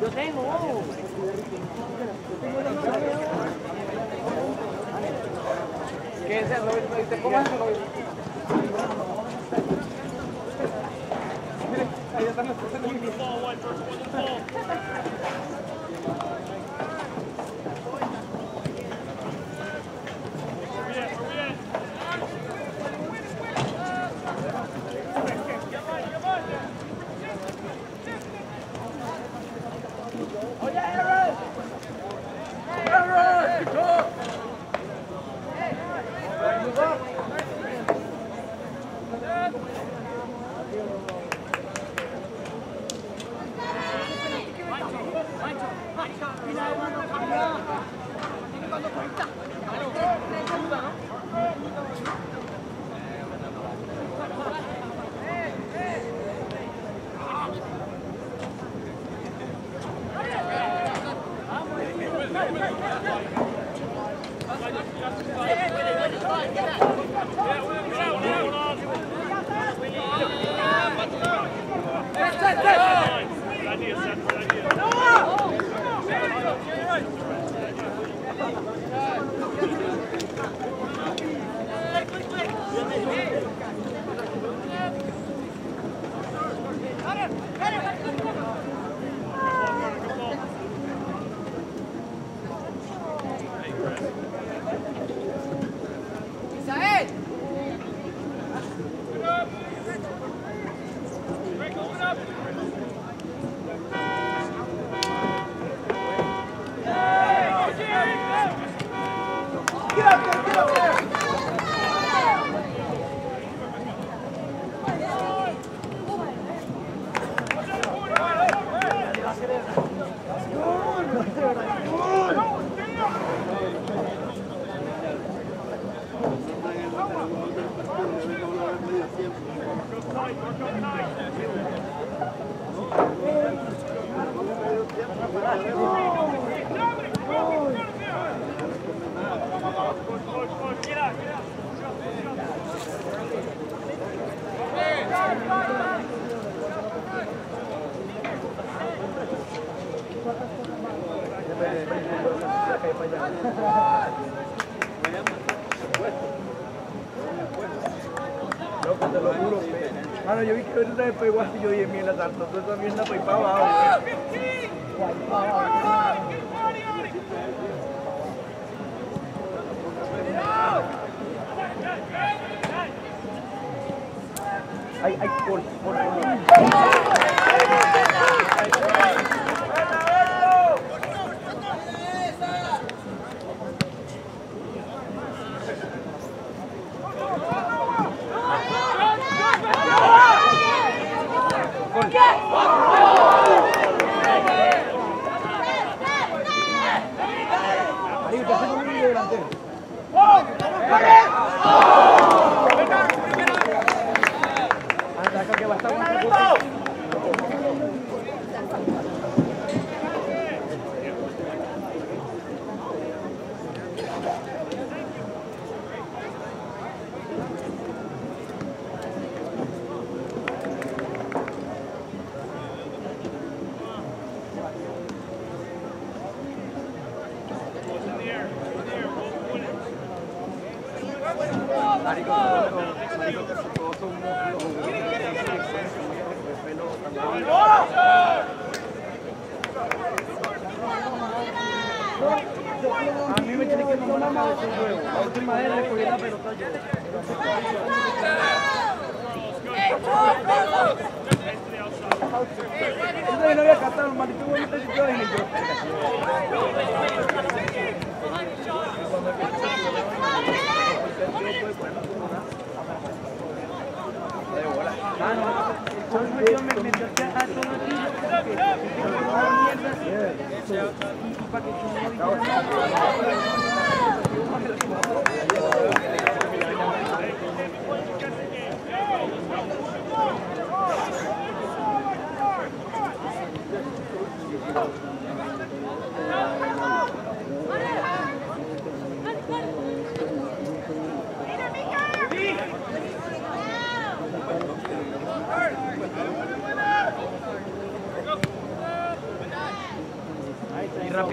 Yo tengo. ¿Qué es eso? ¿Cómo es eso? Ahí están los después igual si yo dije mil la salto, entonces también la fue para abajo. Ay, por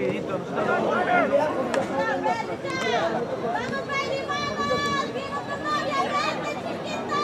rapidito. Nosotros lo vamos a hacer. ¡Vamos, Brady, vamos! ¡Viva Colombia! ¡Grande, chiquito!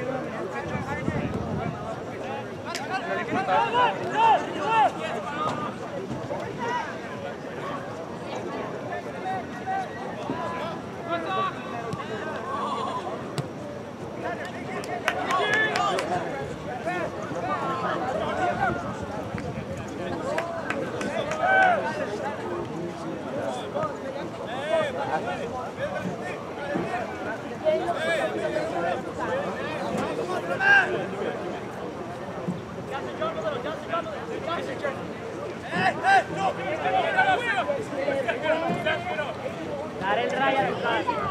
Gracias. Dar el rayo al espacio.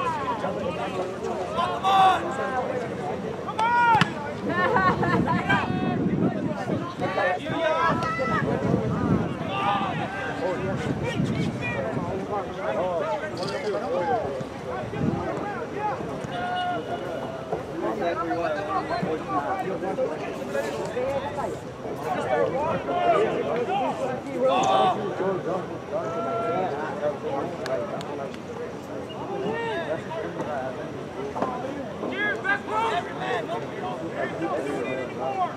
Here, back home! Every man, don't do it anymore!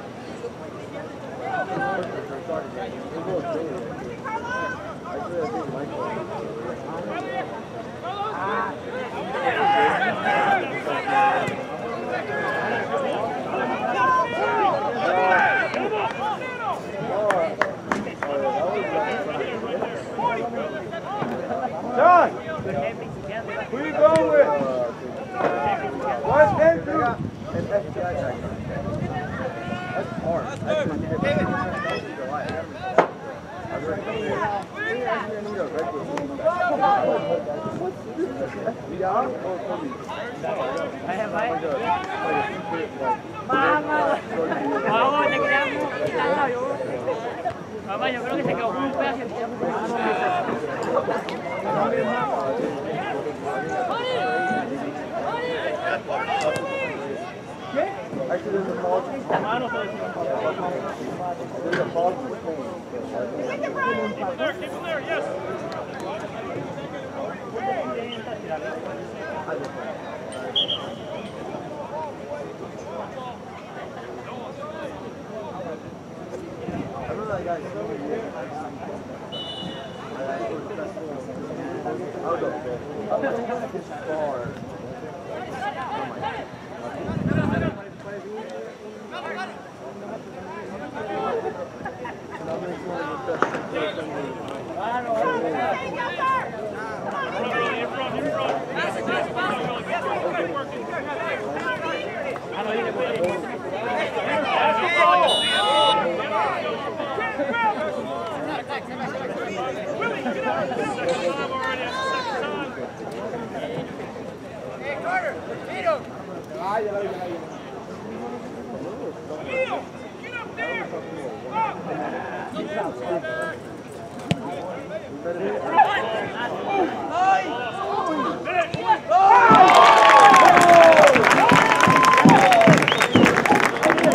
Who are you going with? What's them through? That's hard. Mamá, yo creo que se quedó con un pedazo. Actually, there's a fault. There's a fault. Keep it there, yes. I remember that guy so many years. I was this far.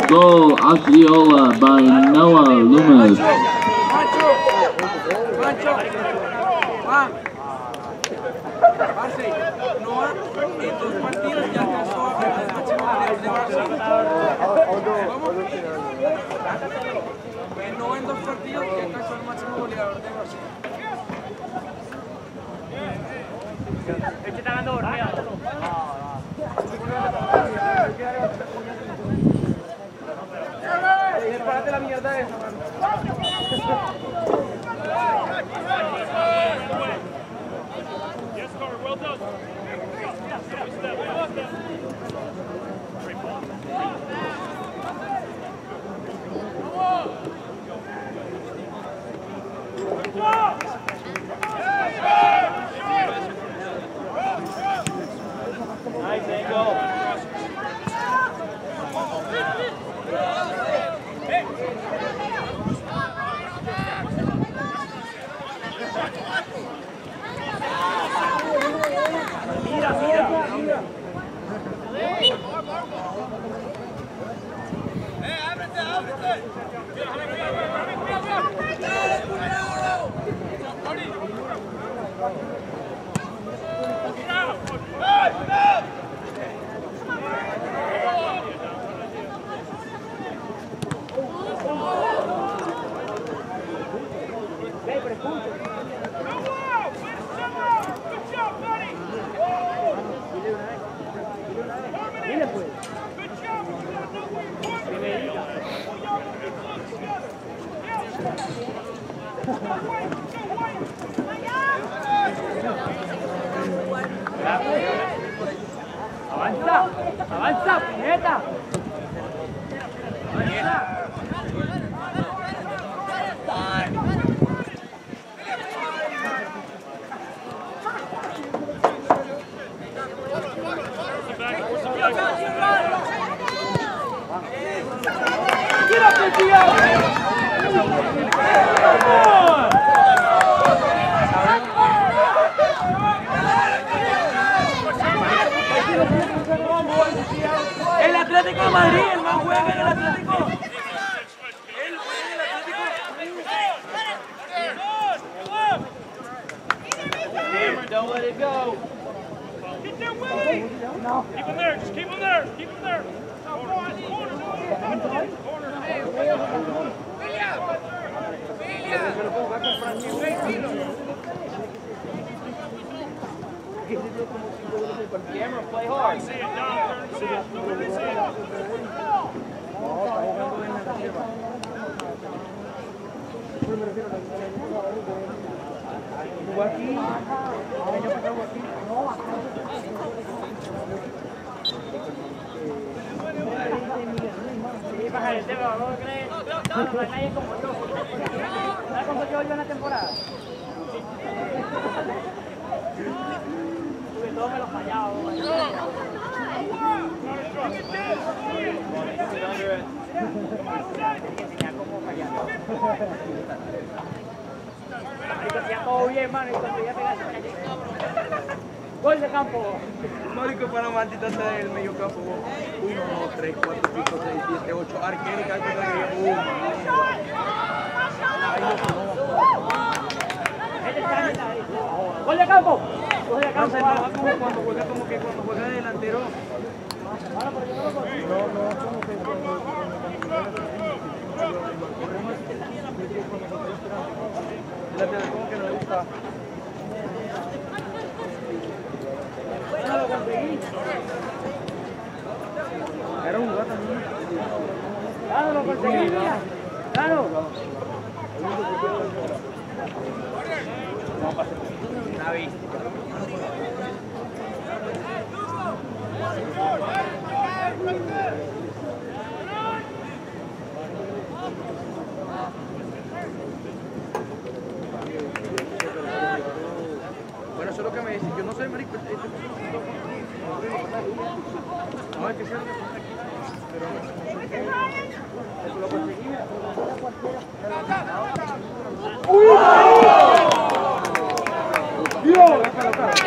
Goal Osceola by Noah Loomis. Avanza,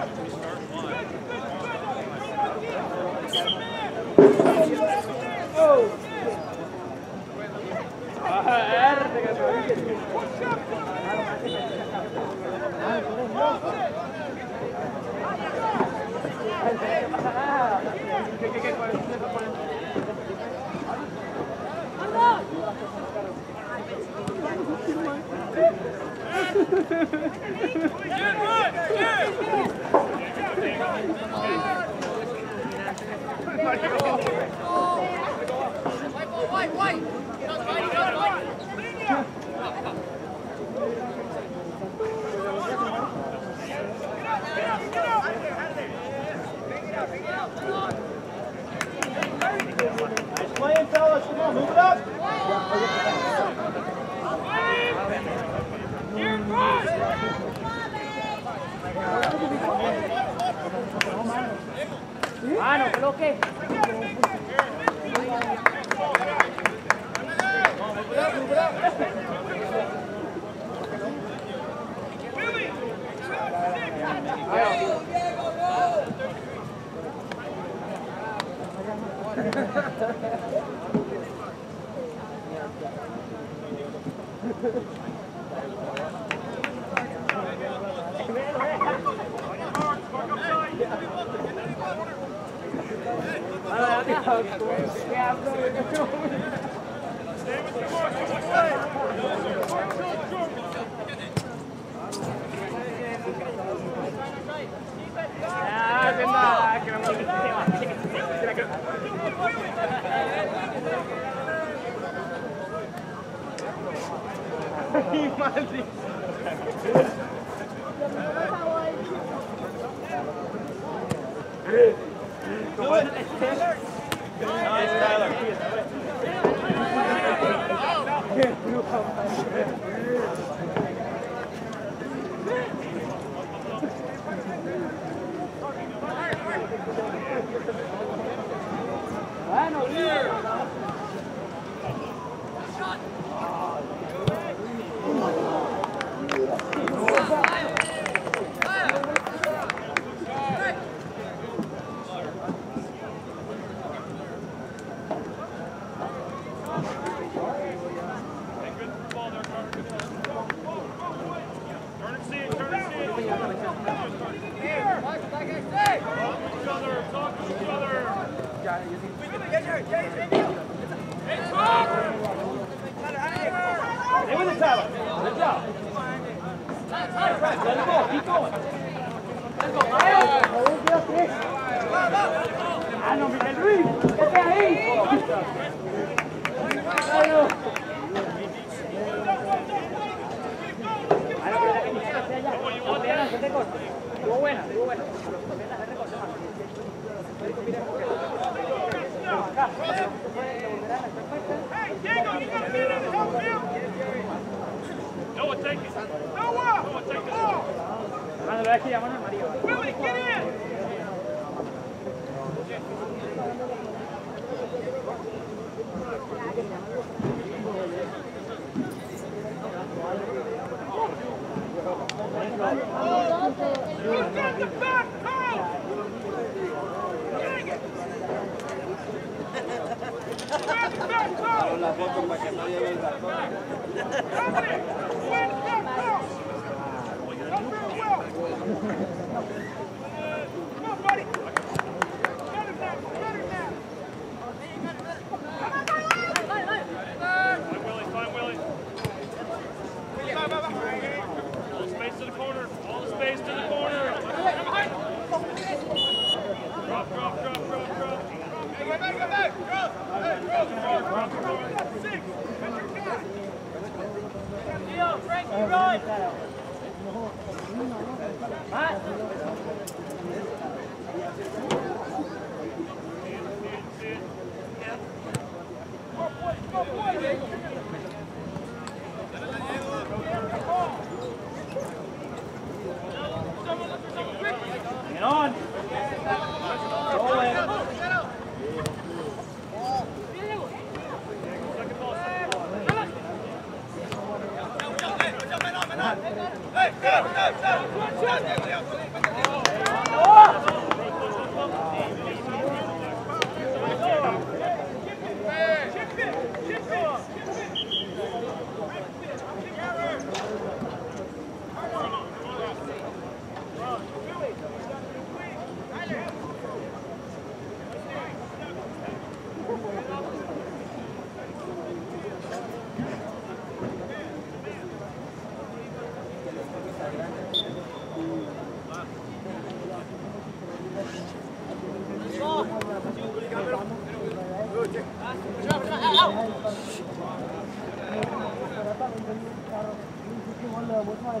Hey, go, go, go!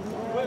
Come on, boy!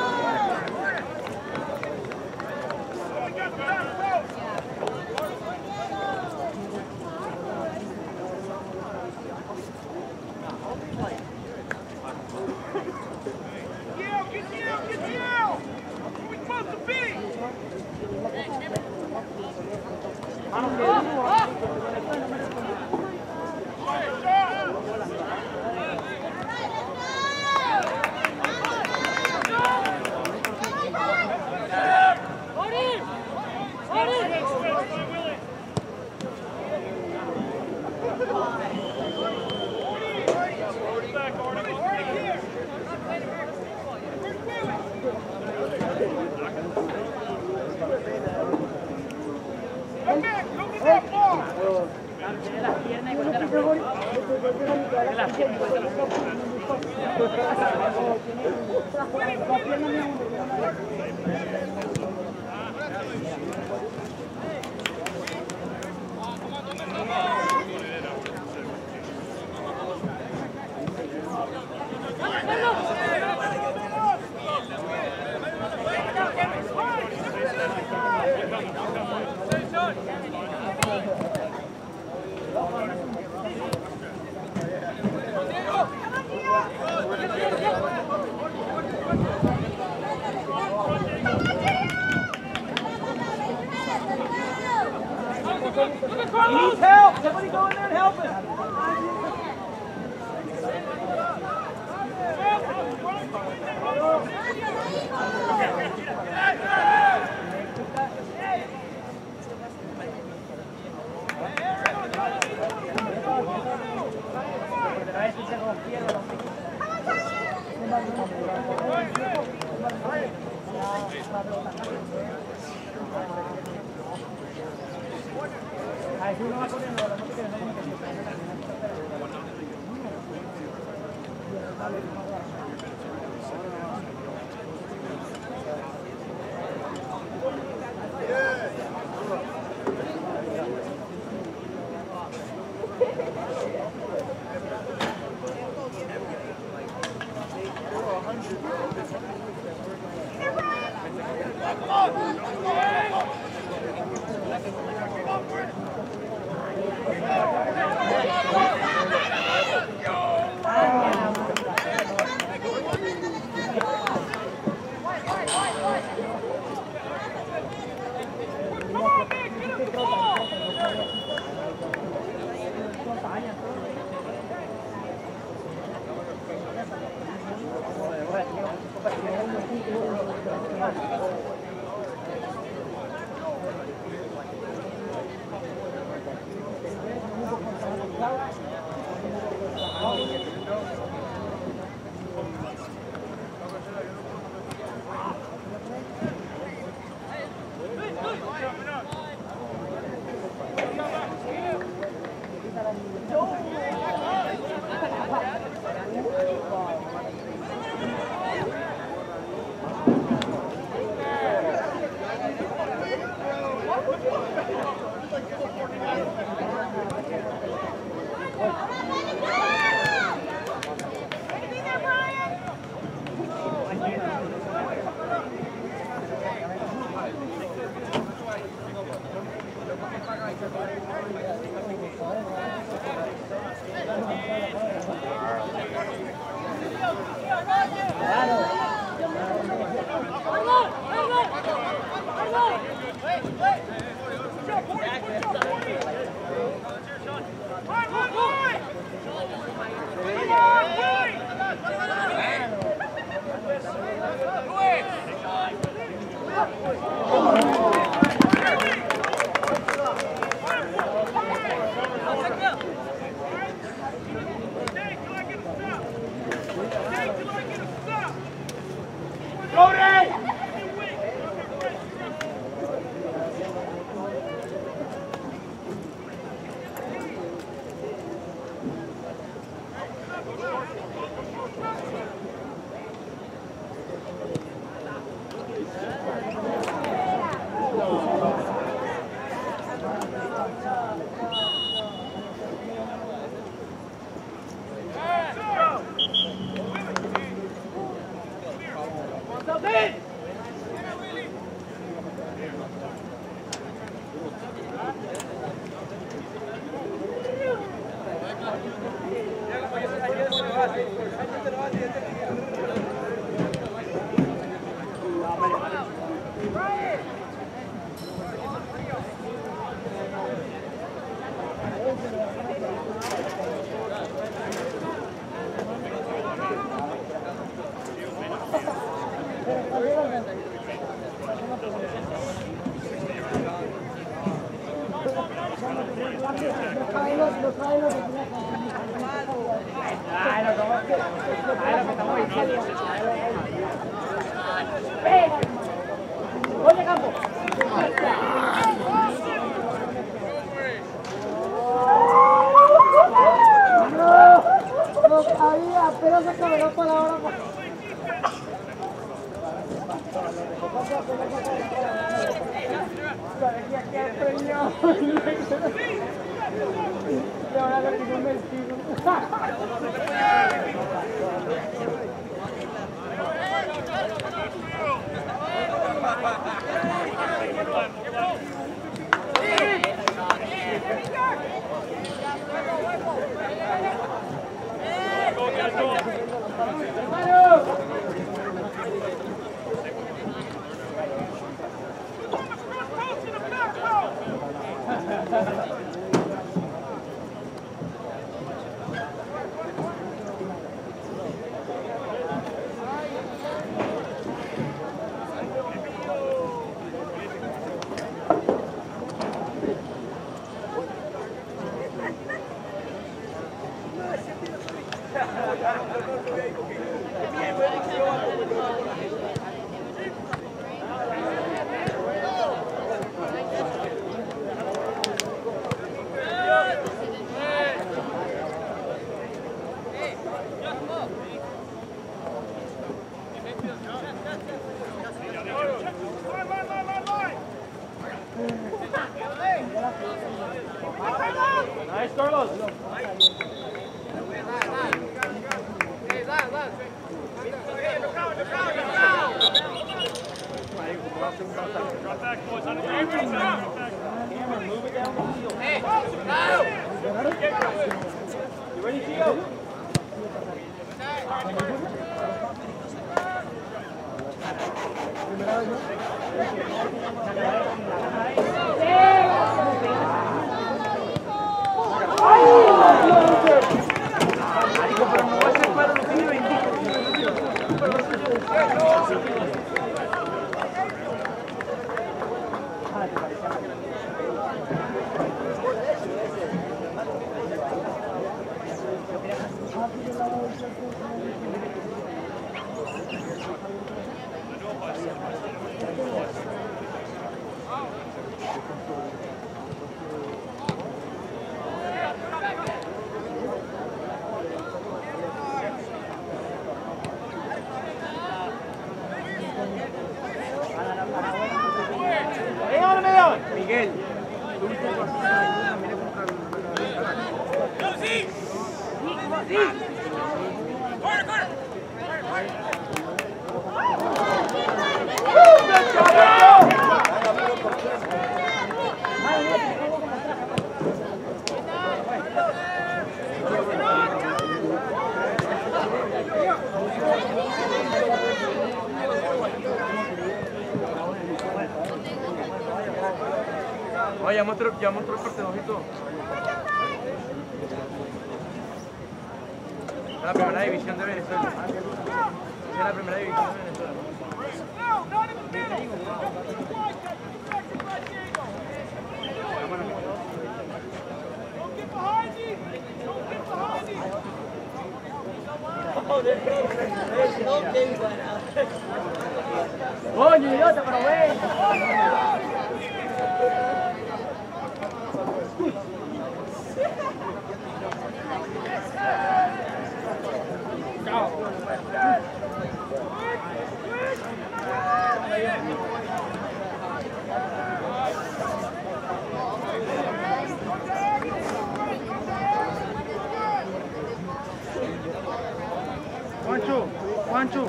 Pancho.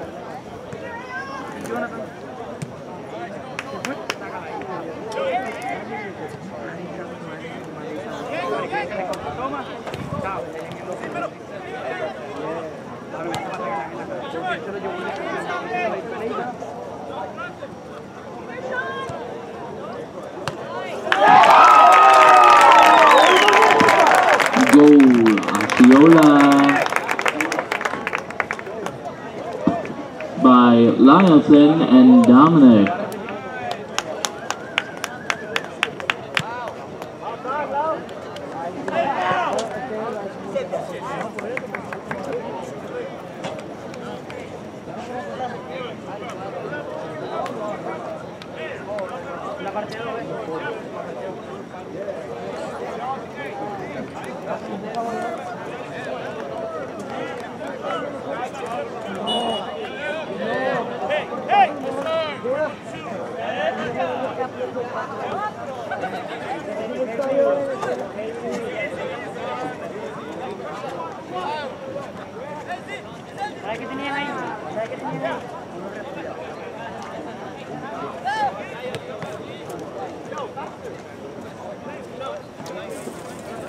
Jonathan. Toma. Gol a Fiola by Lyelson and Dominic.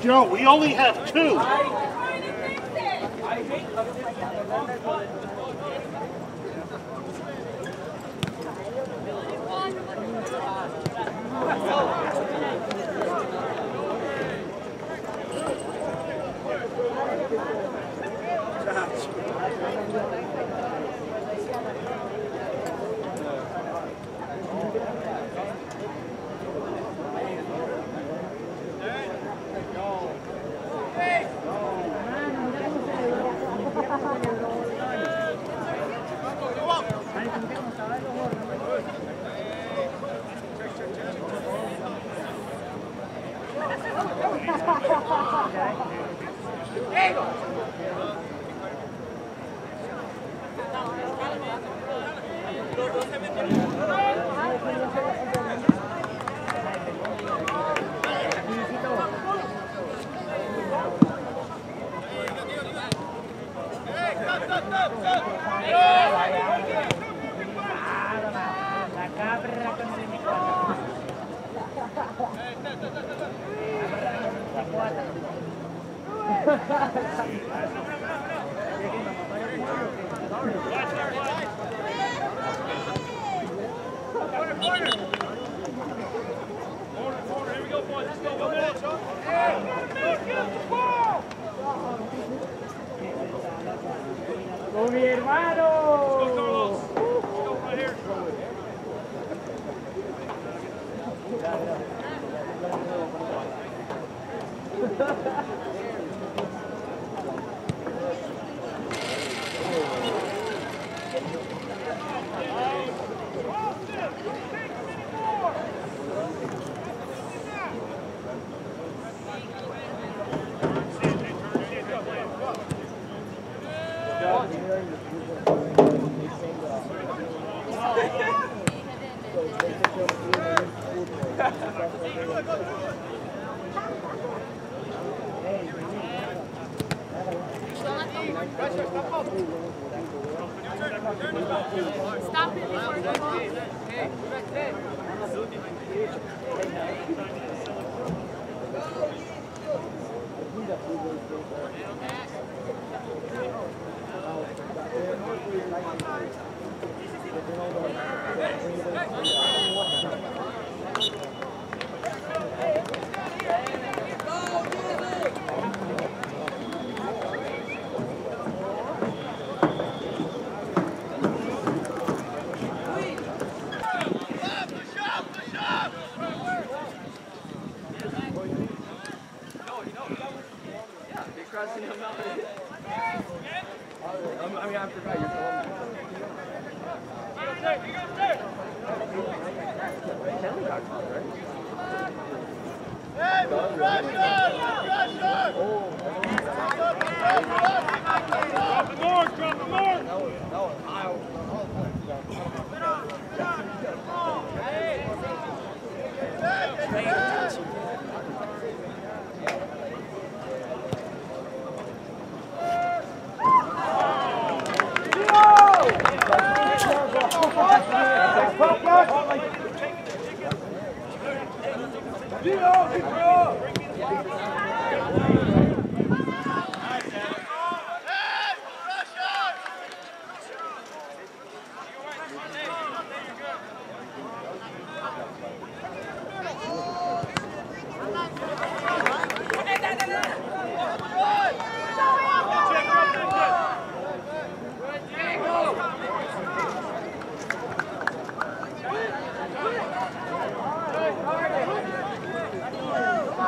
Joe, we only have two.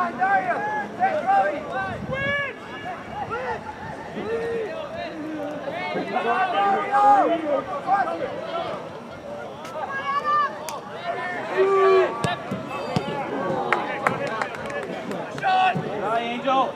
on, Dario! Take Chloe! Switch! Switch! Come on, Dario! Watch it! Shot! Hi, Angel!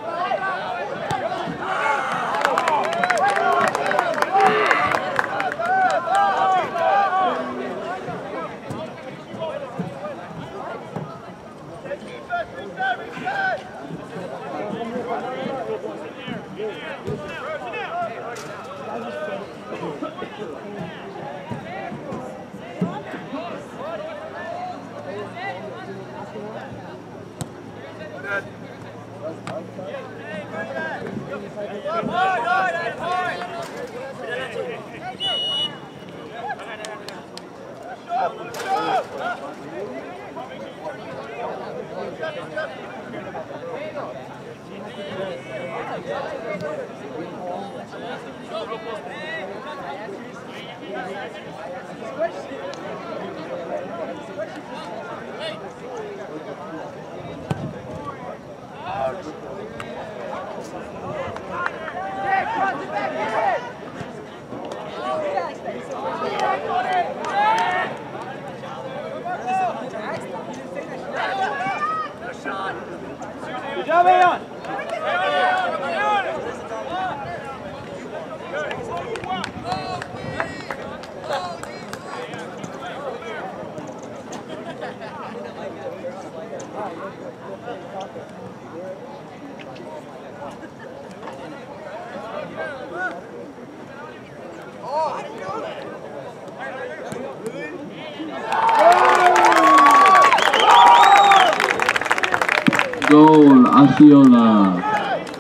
Goal Osceola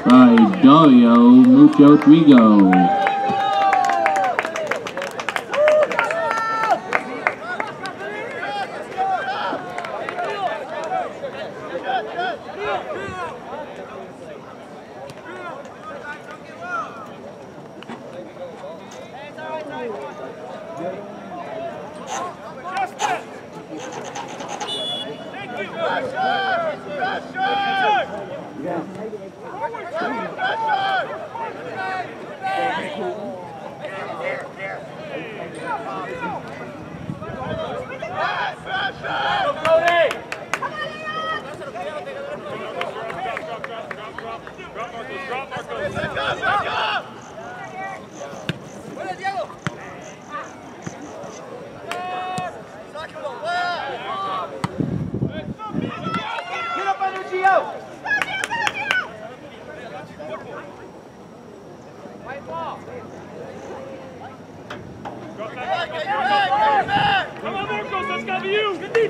by Dario Muchotrigo.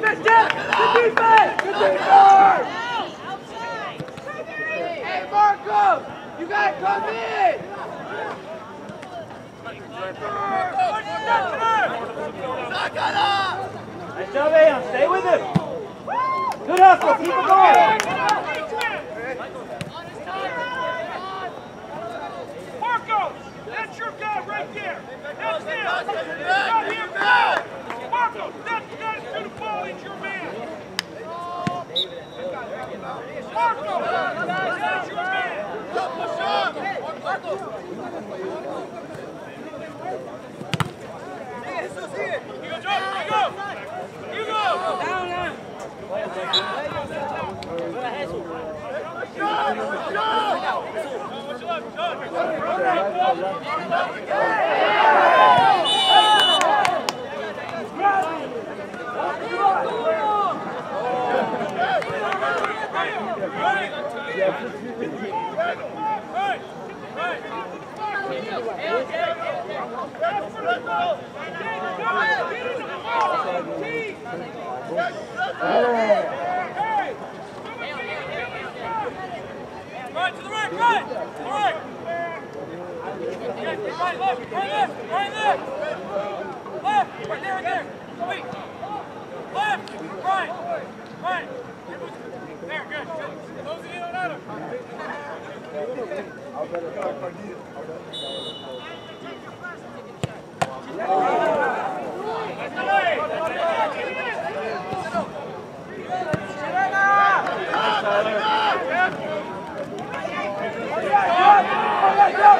Let's go! Come on!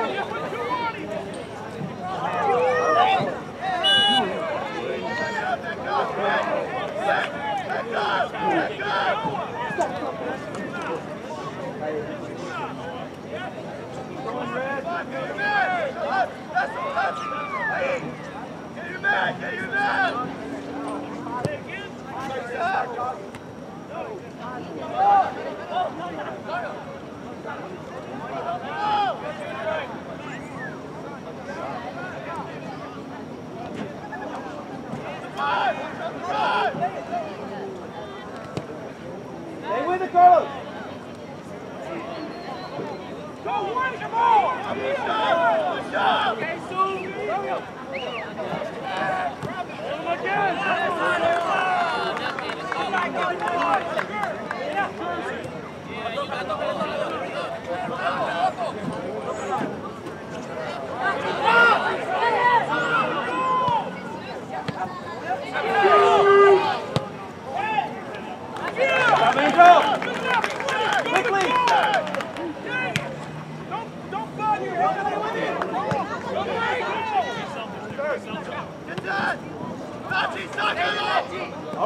All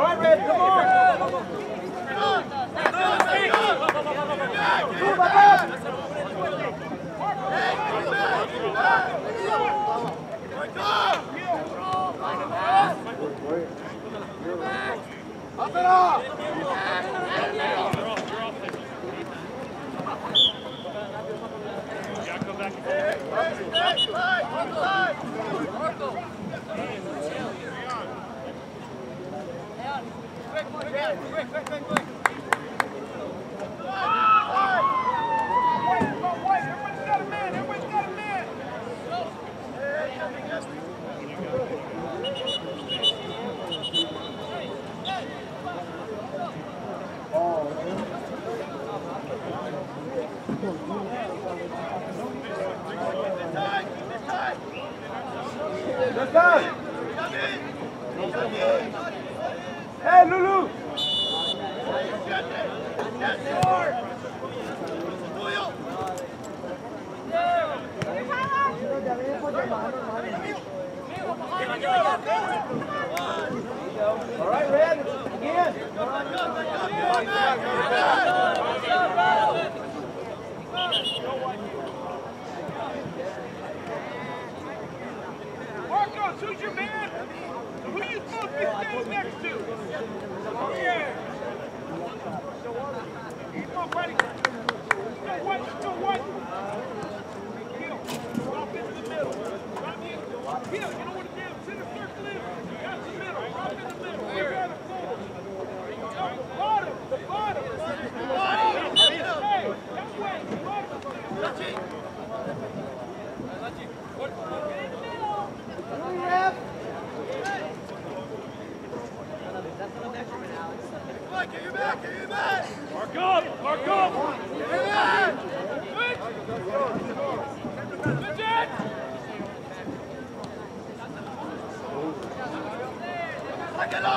right, Red, come on. Up and off. Quick. Hey, Lulu! All right, Red, again. Marcos, who's your man? Who you supposed to be standing next to? Yeah. Keep on, buddy. Still one. Heel. Drop into the middle. Drop in. Heel, you know what it is. Center circle is. Got the middle. Drop in the middle. We're at the floor. The bottom. Hey, that way. Bottom. Get you back! Mark up! Get you back! Switch! Get off! Get out!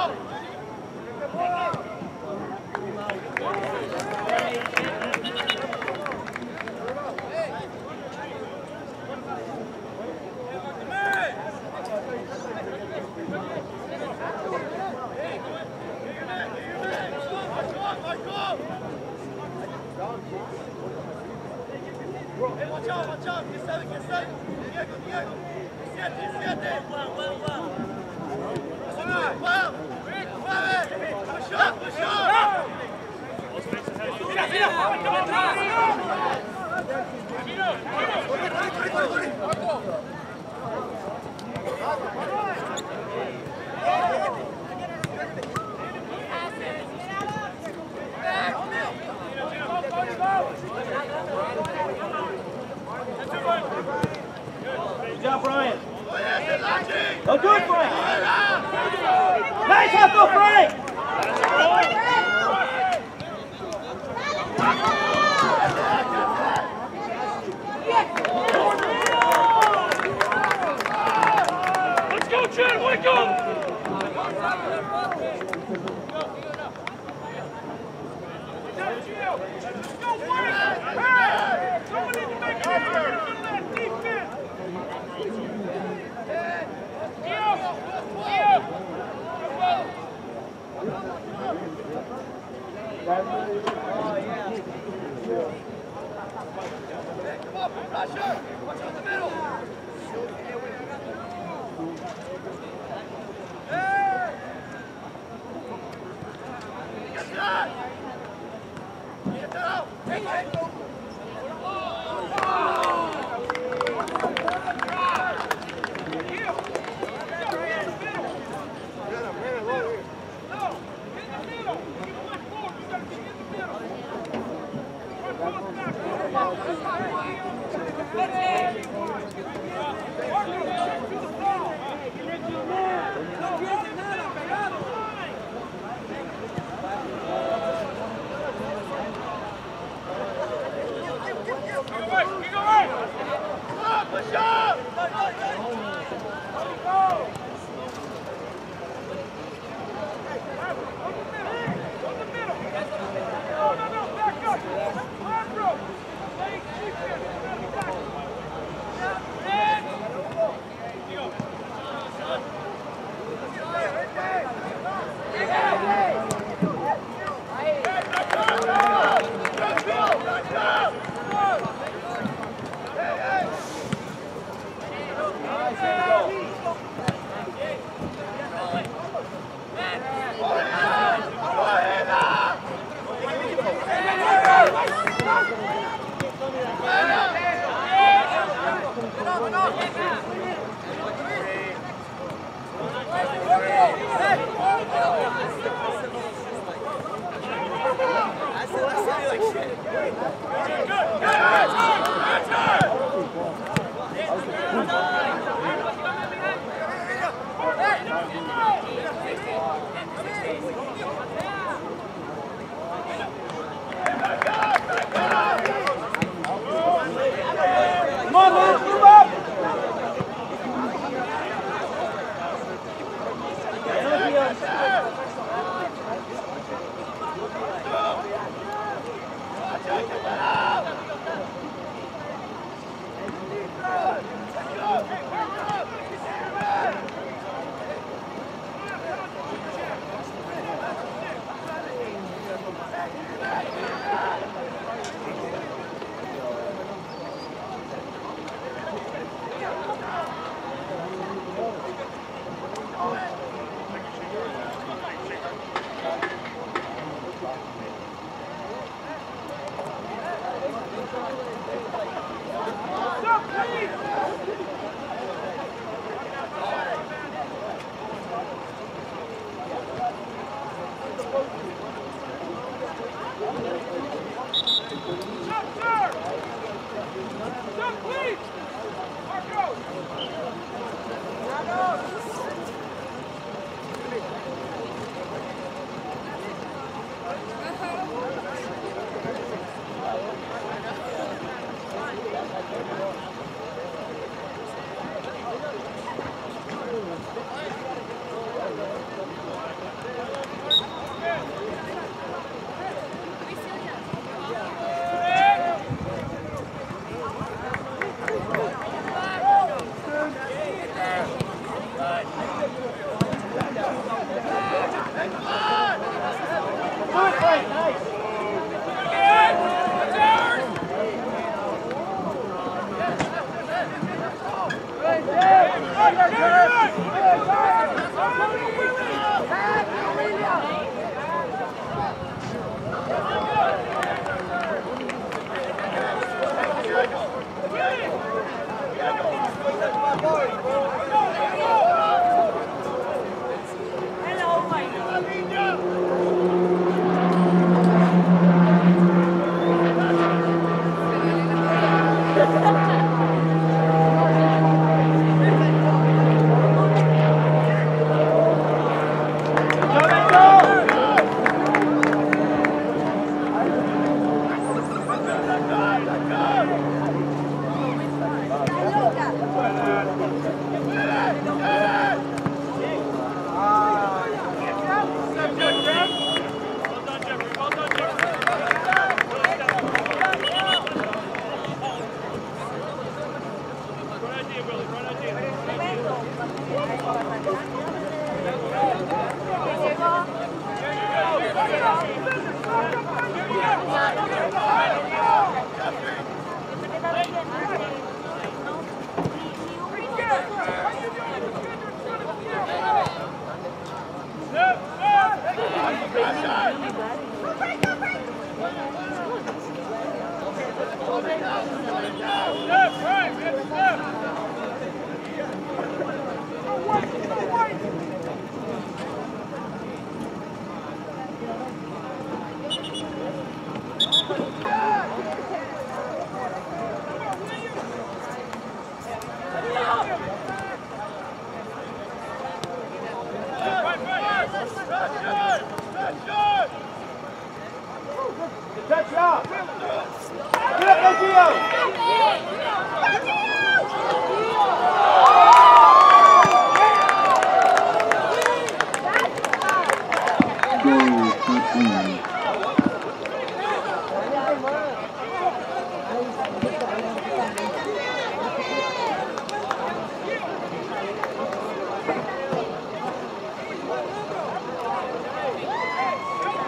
Hey,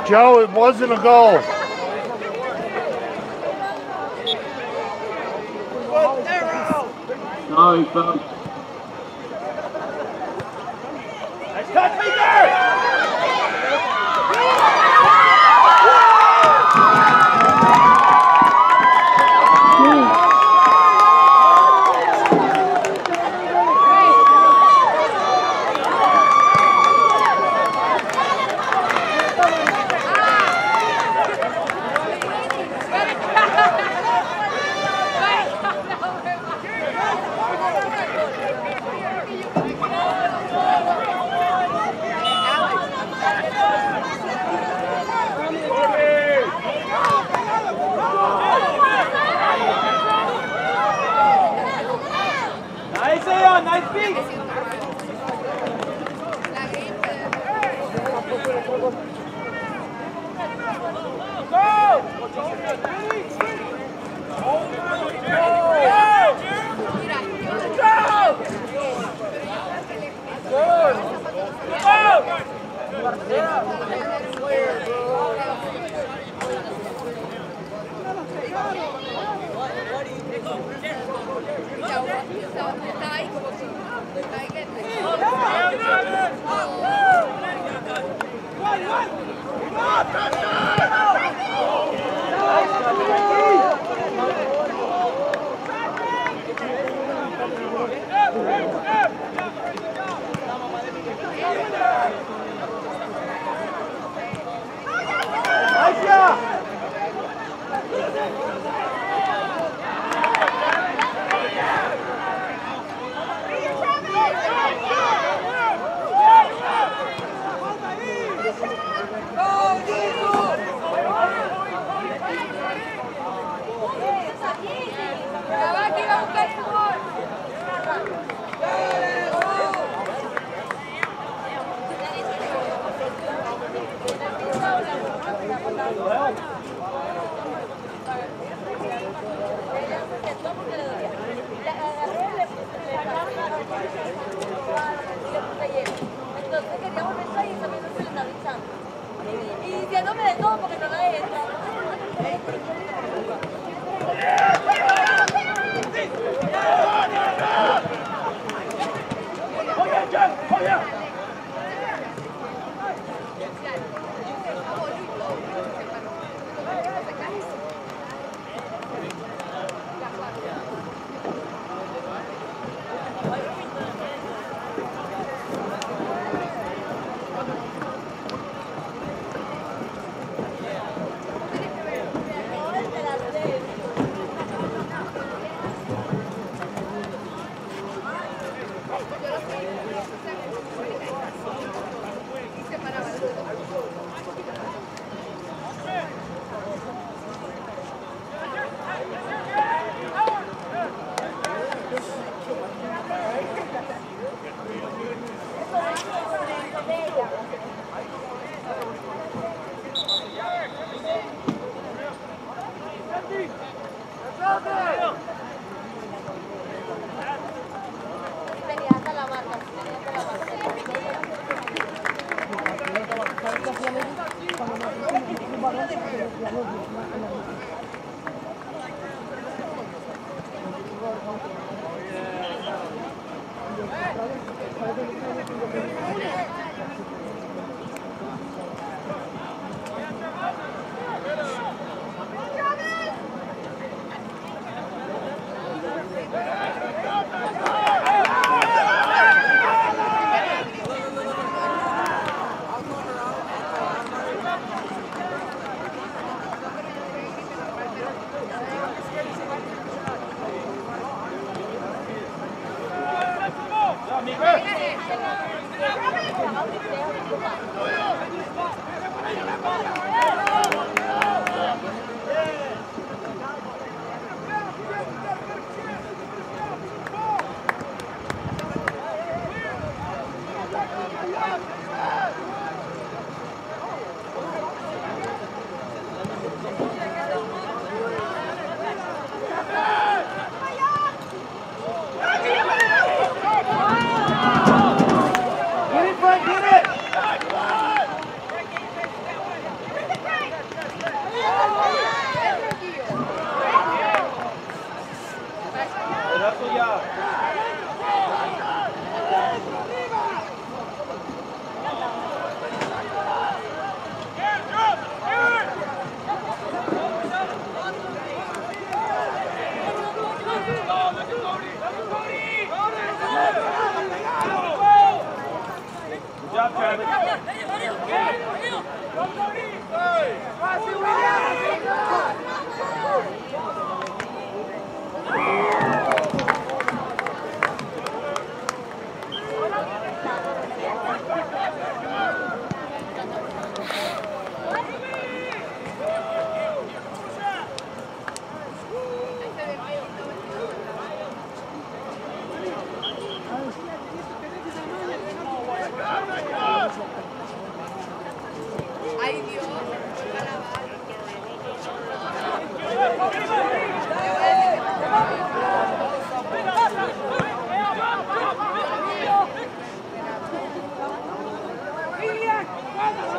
Joe, it wasn't a goal. Sorry, folks. Nice touch, Peter! Get it, Frank, get it! Turn, let's go.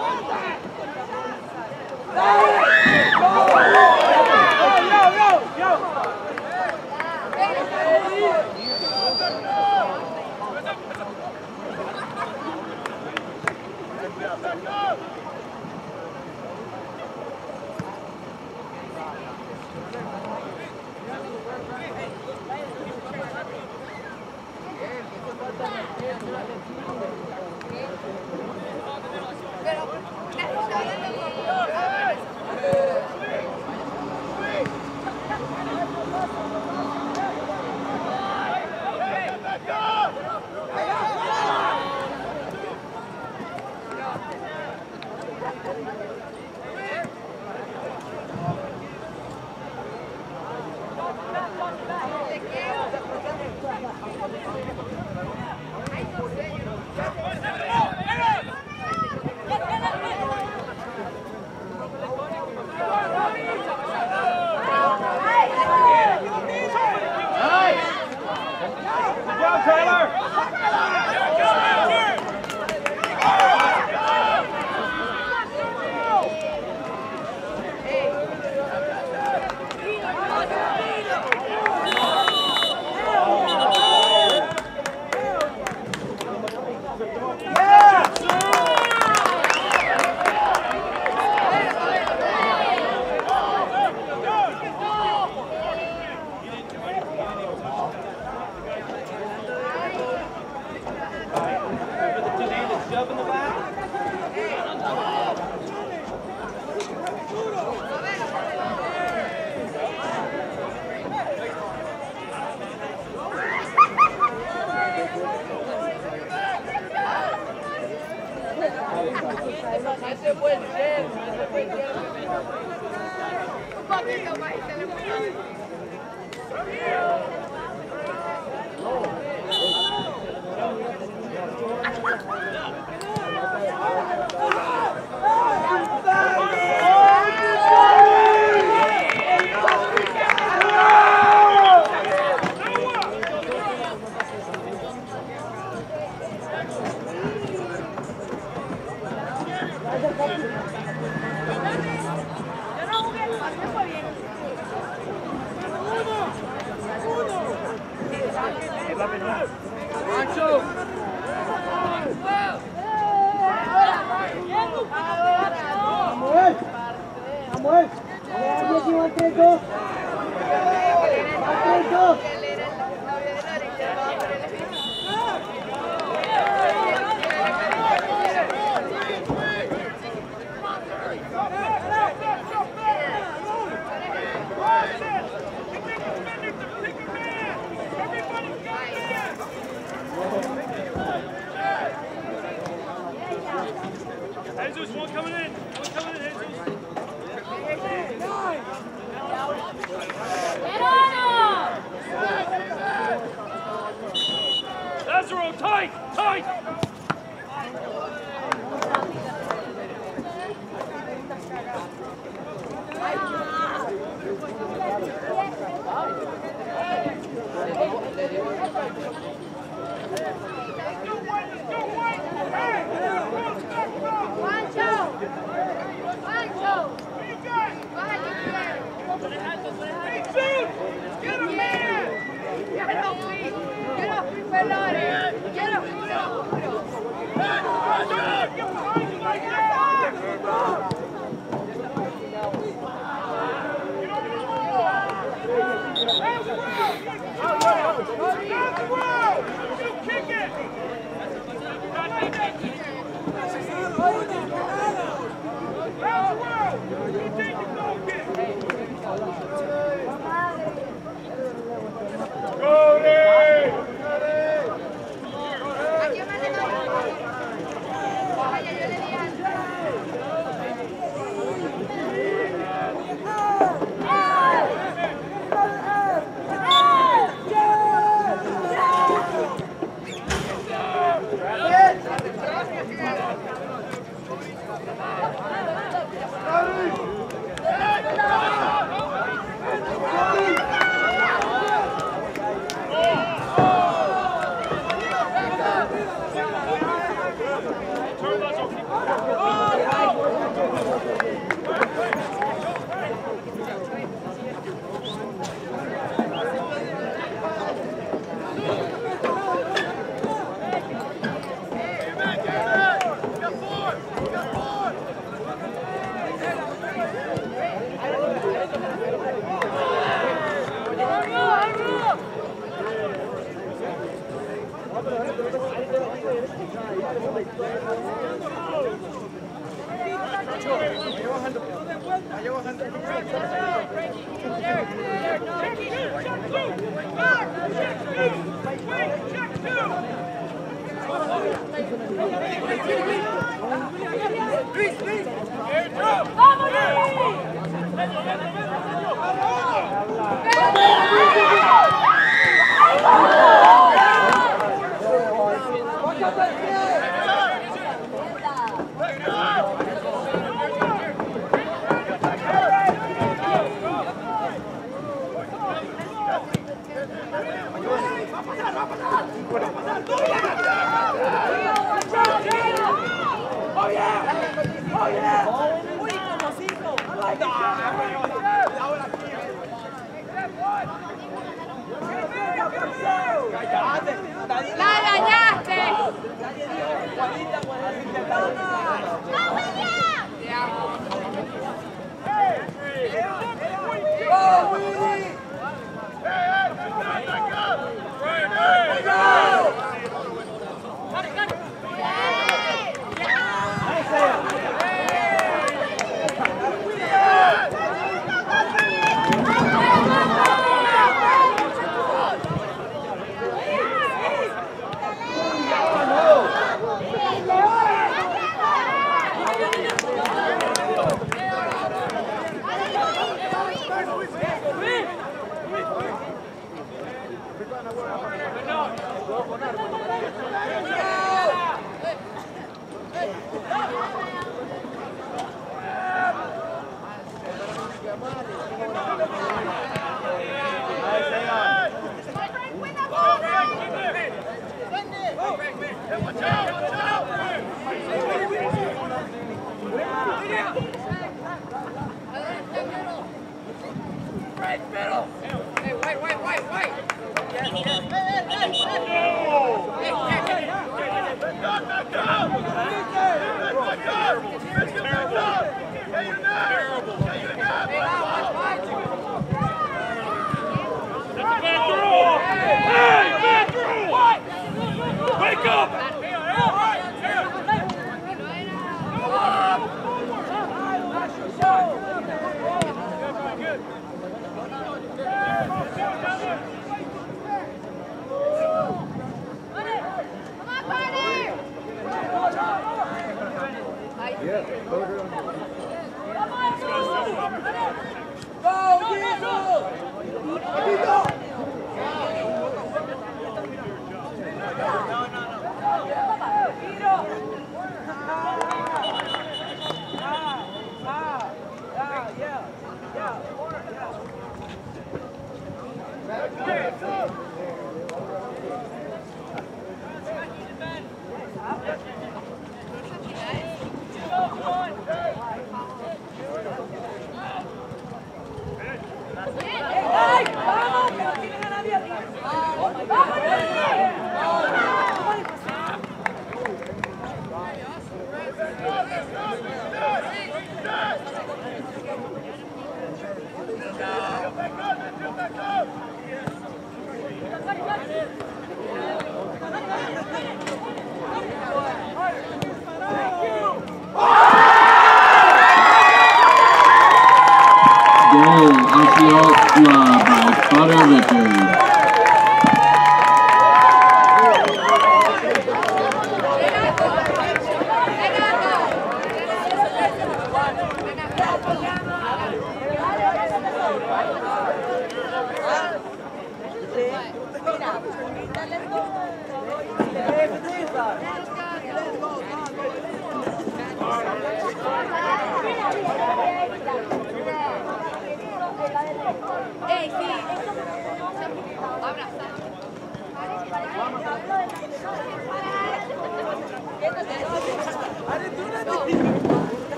Come on.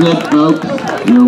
That's it, folks. You're